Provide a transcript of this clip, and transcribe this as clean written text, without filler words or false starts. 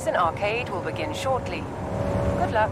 Horizon Arcade will begin shortly. Good luck.